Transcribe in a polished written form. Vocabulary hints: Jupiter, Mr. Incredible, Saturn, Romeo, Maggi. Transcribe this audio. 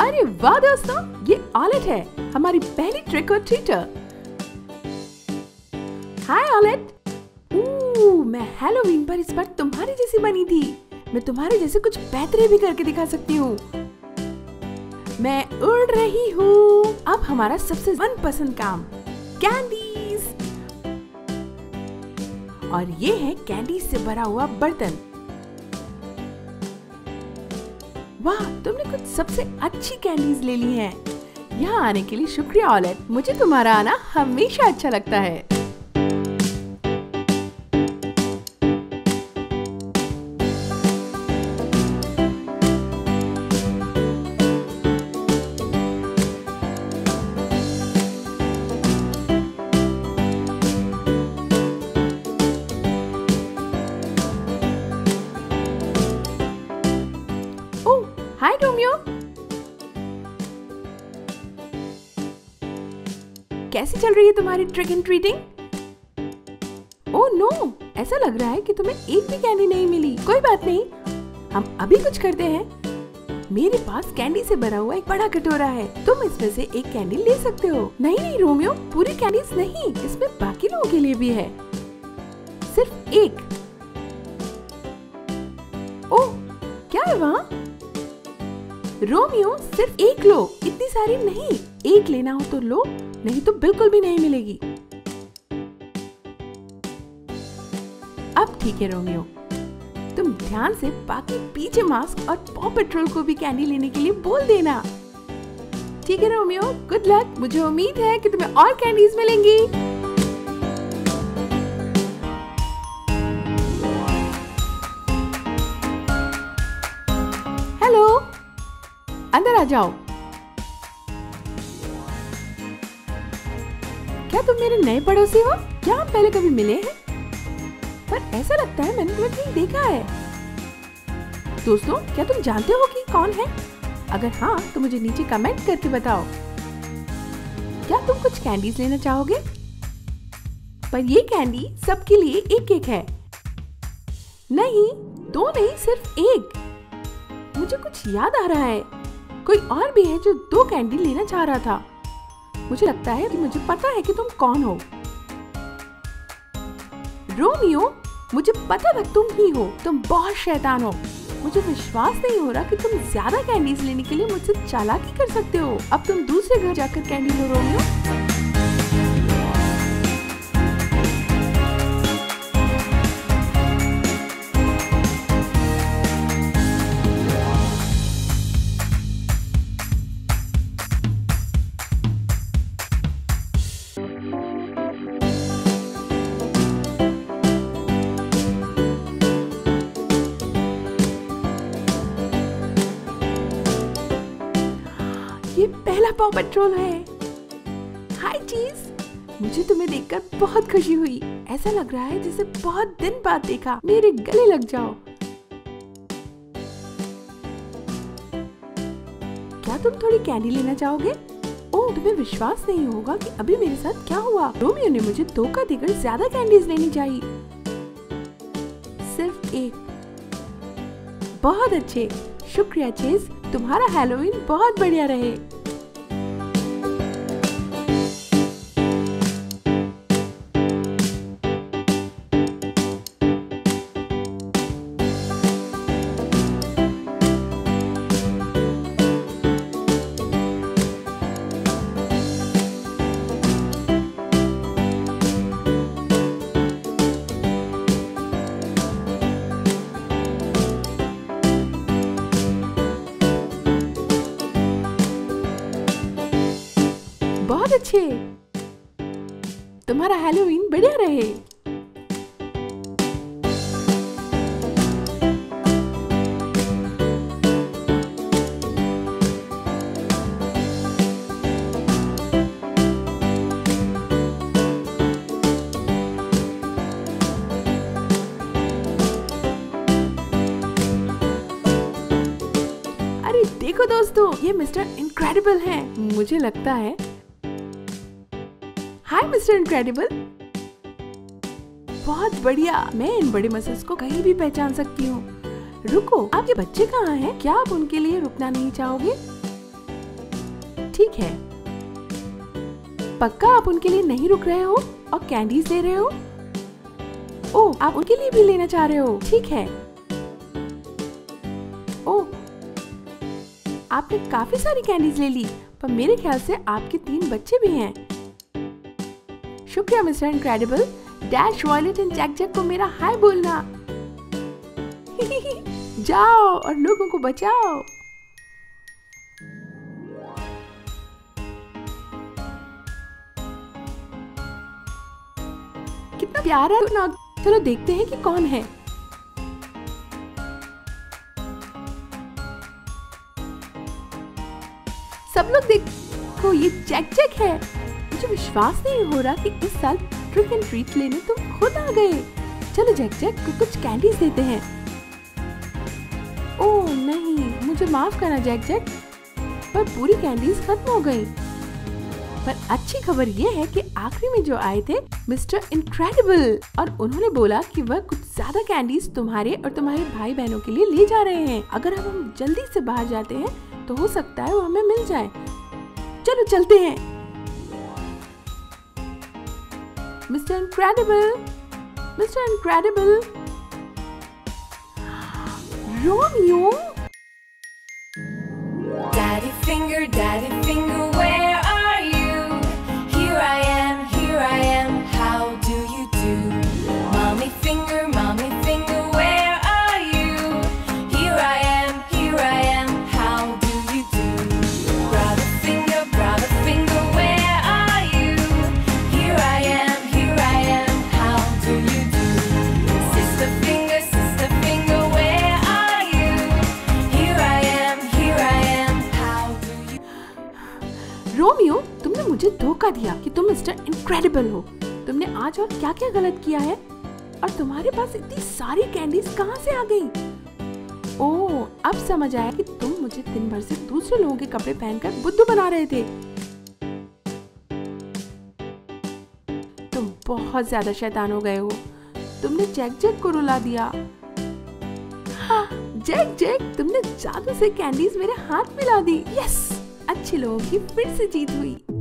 अरे वाह दोस्तों, ये ऑलेट है, हमारी पहली ट्रिक और ट्रीटर। हाय ऑलेट, मैं हैलोवीन पर इस बार तुम्हारी जैसी बनी थी। मैं तुम्हारे जैसे कुछ बेहतरीन भी करके दिखा सकती हूँ। मैं उड़ रही हूँ। अब हमारा सबसे मनपसंद काम, कैंडीज। और ये है कैंडीज से भरा हुआ बर्तन। वाह, तुमने कुछ सबसे अच्छी कैंडीज ले ली हैं। यहाँ आने के लिए शुक्रिया ऑलेट, मुझे तुम्हारा आना हमेशा अच्छा लगता है। हाय रोमियो, कैसी चल रही है तुम्हारी trick and treating? Oh no, ऐसा लग रहा है कि तुम्हें एक भी कैंडी नहीं मिली। कोई बात नहीं, हम अभी कुछ करते हैं। मेरे पास कैंडी से भरा हुआ एक बड़ा कटोरा है, तुम इसमें से एक कैंडी ले सकते हो। नहीं नहीं रोमियो, पूरी कैंडीज नहीं, इसमें बाकी लोगों के लिए भी है, सिर्फ एक। ओह, क्या है वहाँ रोमियो? सिर्फ एक लो, इतनी सारी नहीं। एक लेना हो तो लो, नहीं तो बिल्कुल भी नहीं मिलेगी। अब ठीक है रोमियो, तुम ध्यान से बाकी पीछे मास्क और पॉ पेट्रोल को भी कैंडी लेने के लिए बोल देना। ठीक है रोमियो, गुड लक। मुझे उम्मीद है कि तुम्हें और कैंडीज मिलेंगी। हेलो, अंदर आ जाओ। क्या तुम मेरे नए पड़ोसी हो? क्या हम पहले कभी मिले हैं? पर ऐसा लगता है मैंने तुम्हें कहीं देखा है। दोस्तों, क्या तुम जानते हो कि कौन है? अगर हाँ तो मुझे नीचे कमेंट करके बताओ। क्या तुम कुछ कैंडीज लेना चाहोगे? पर ये कैंडी सबके लिए एक एक है। नहीं, दो नहीं, सिर्फ एक। मुझे कुछ याद आ रहा है, कोई और भी है जो दो कैंडी लेना चाह रहा था। मुझे लगता है कि मुझे पता है कि तुम कौन हो। रोमियो, मुझे पता था तुम ही हो। तुम बहुत शैतान हो। मुझे विश्वास नहीं हो रहा कि तुम ज्यादा कैंडीज लेने के लिए मुझसे चालाकी कर सकते हो। अब तुम दूसरे घर जाकर कैंडी लो रोमियो। पहला पाव पेट्रोल है। हाय चीज, मुझे तुम्हें देखकर बहुत खुशी हुई। ऐसा लग रहा है जैसे बहुत दिन बाद देखा। मेरे गले लग जाओ। क्या तुम थोड़ी कैंडी लेना चाहोगे? ओह, तुम्हें विश्वास नहीं होगा कि अभी मेरे साथ क्या हुआ। रोमियो ने मुझे धोखा देकर ज्यादा कैंडीज लेनी चाहिए, सिर्फ एक। बहुत अच्छे, शुक्रिया चीज, तुम्हारा हैलोवीन बहुत बढ़िया रहे। बहुत अच्छे, तुम्हारा हैलोवीन बढ़िया रहे। अरे देखो दोस्तों, ये मिस्टर इनक्रेडिबल हैं। मुझे लगता है। हाय मिस्टर इनक्रेडिबल, बहुत बढ़िया, मैं इन बड़े मसल्स को कहीं भी पहचान सकती हूँ। रुको, आपके बच्चे कहाँ हैं? क्या आप उनके लिए रुकना नहीं चाहोगे? ठीक है, पक्का आप उनके लिए नहीं रुक रहे हो और कैंडीज दे रहे हो? ओह, आप उनके लिए भी लेना चाह रहे हो? ठीक है। ओह, आपने काफी सारी कैंडीज ले ली, पर मेरे ख्याल से आपके 3 बच्चे भी हैं। शुक्रिया mister incredible. Dash, Violet and Jack Jack को मेरा हाय बोलना। जाओ और लोगों को बचाओ। कितना प्यारा ना। चलो देखते हैं कि कौन है। सब लोग देखो, ये जैक-जैक है। मुझे विश्वास नहीं हो रहा कि इस साल ट्रिक एंड ट्रीट लेने तुम खुद आ गए। चलो जैक-जैक को कुछ कैंडीज देते हैं। ओह नहीं, मुझे माफ करना जैक-जैक, पर पूरी कैंडीज खत्म हो गई। पर अच्छी खबर ये है कि आखिरी में जो आए थे मिस्टर इनक्रेडिबल, और उन्होंने बोला कि वह कुछ ज्यादा कैंडीज तुम्हारे और तुम्हारे भाई बहनों के लिए ले जा रहे हैं। अगर हम जल्दी से बाहर जाते हैं तो हो सकता है वो हमें मिल जाए। चलो चलते हैं। Mister incredible, mister incredible, Romeo. Daddy finger where are you? Here I am, how do you do? Mommy finger, where are you? Here I am, how do you do? Brother finger, where are you? Here I am, how do you do? Sister finger, where are you? Here I am, how do you do? Romeo, तुमने मुझे धोखा दिया कि तुम mister incredible हो। तुमने आज और क्या क्या गलत किया है, और तुम्हारे पास इतनी सारी कैंडीज कहाँ से आ गई? ओह, अब समझ आया कि तुम मुझे दिन भर से दूसरे लोगों के कपड़े पहनकर बुद्धू बना रहे थे। तुम बहुत ज्यादा शैतान हो गए हो। तुमने जैक-जैक को रुला दिया। हाँ, जैक-जैक, तुमने जादू से कैंडीज मेरे हाथ में ला दी। यस, अच्छे लोगों की फिर से जीत हुई।